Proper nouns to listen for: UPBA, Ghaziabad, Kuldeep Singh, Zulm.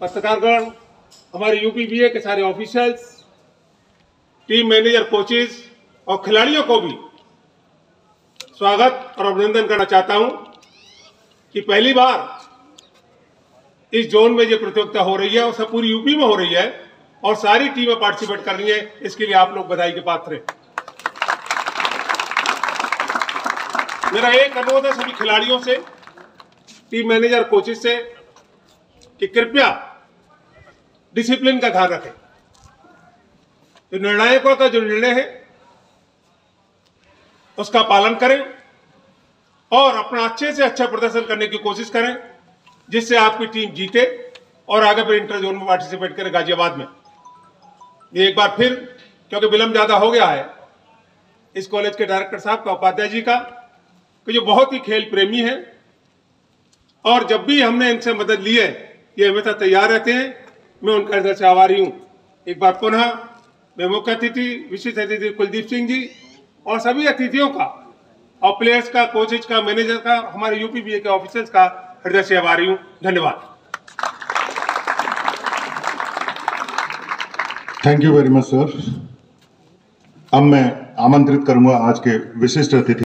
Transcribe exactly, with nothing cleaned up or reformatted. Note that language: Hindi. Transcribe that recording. पत्रकारगण, हमारे यूपीबीए के सारे ऑफिशियल्स, टीम मैनेजर, कोचेज और खिलाड़ियों को भी स्वागत और अभिनंदन करना चाहता हूं कि पहली बार इस जोन में जो प्रतियोगिता हो रही है और सब पूरी यूपी में हो रही है और सारी टीमें पार्टिसिपेट कर रही है, इसके लिए आप लोग बधाई के पात्र हैं। मेरा एक अनुरोध है सभी खिलाड़ियों से, टीम मैनेजर, कोचेज से कि कृपया डिसिप्लिन का ध्यान रखें। जो निर्णायकों का जो निर्णय है उसका पालन करें और अपना अच्छे से अच्छा प्रदर्शन करने की कोशिश करें, जिससे आपकी टीम जीते और आगे पर इंटर जोन में पार्टिसिपेट करे गाजियाबाद में। ये एक बार फिर, क्योंकि विलम्ब ज़्यादा हो गया है, इस कॉलेज के डायरेक्टर साहब का, उपाध्याय जी का, कि जो बहुत ही खेल प्रेमी हैं और जब भी हमने इनसे मदद ली है ये हमेशा तैयार रहते हैं। मैं उनका हृदय से आभारी हूँ। एक बार पुनः मैं मुख्य अतिथि, विशिष्ट अतिथि कुलदीप सिंह जी और सभी अतिथियों का और प्लेयर्स का, कोचेज का, मैनेजर का, हमारे यूपीबीए के ऑफिसर्स का हृदय से आभारी हूं। धन्यवाद। Thank you very much sir. अब मैं आमंत्रित करूंगा आज के विशिष्ट अतिथि।